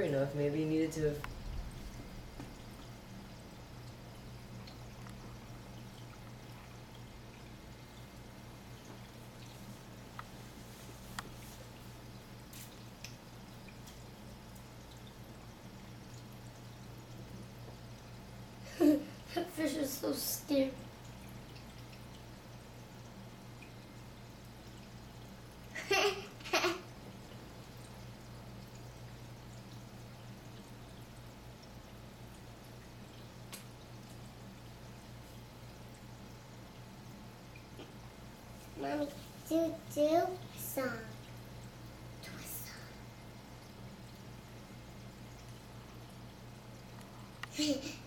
over enough. Maybe you needed to... That fish is so scared. Mommy, do a song. Do a song.